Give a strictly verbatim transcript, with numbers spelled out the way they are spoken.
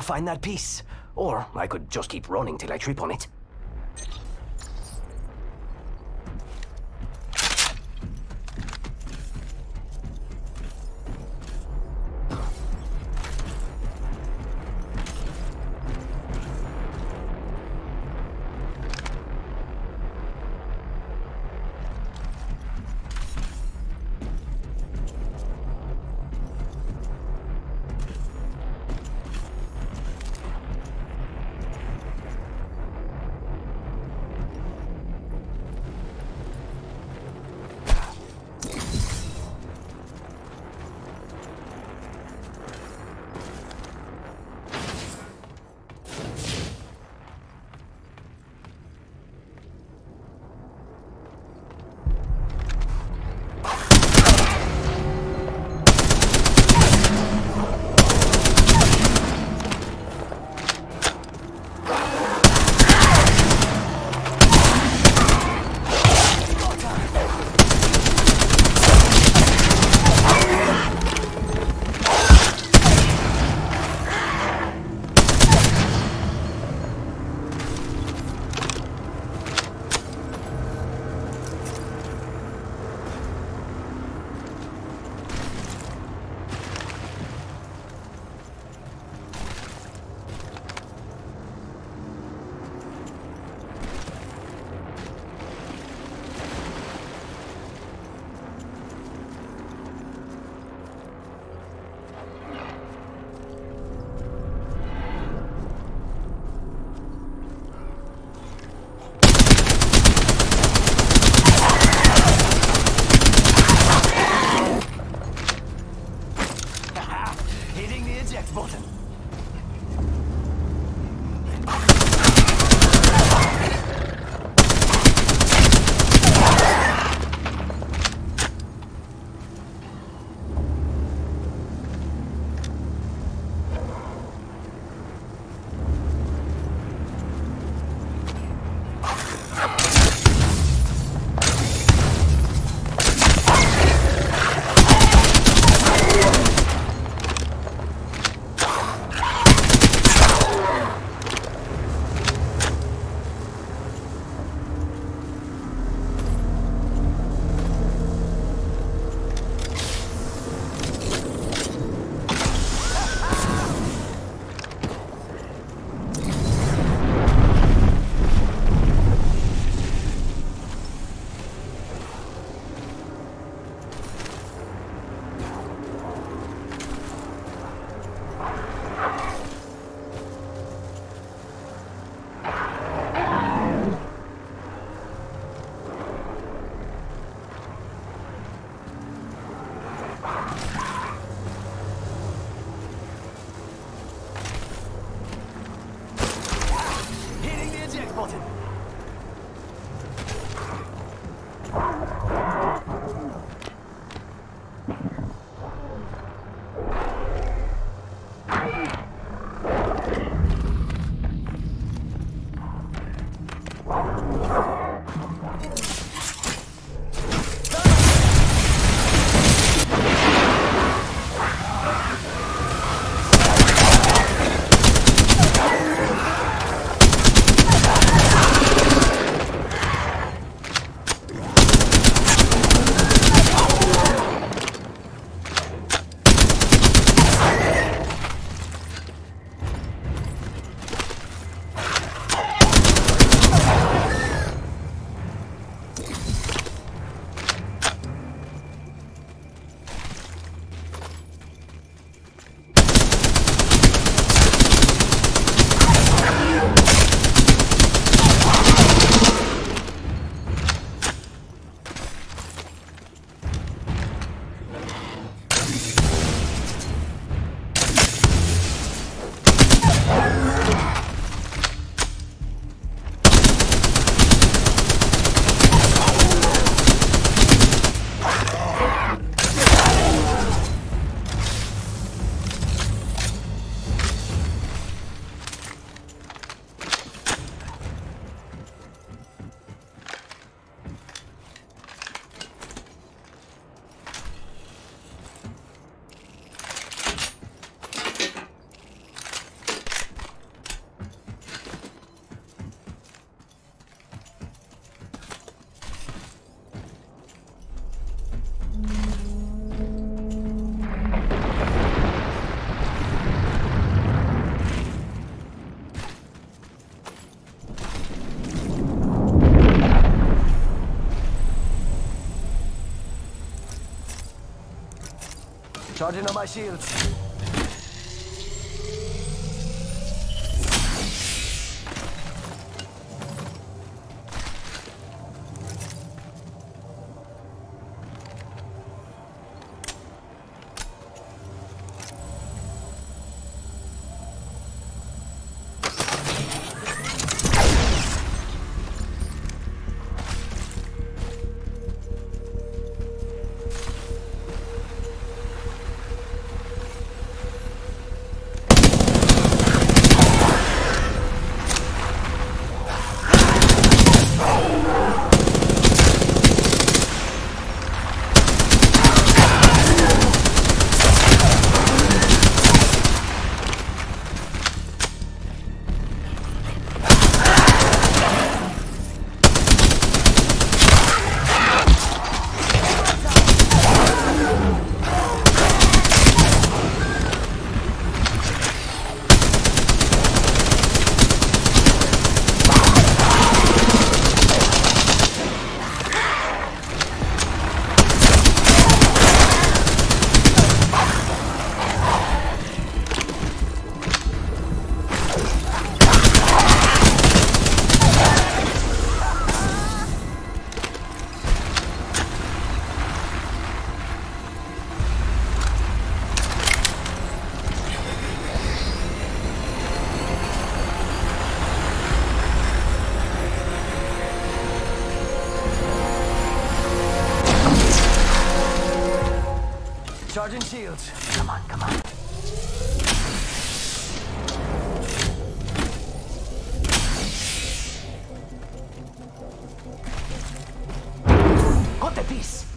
refine that piece. Or I could just keep running till I trip on it. Charging on my shields. Sergeant Shields. Come on, come on. Got the piece.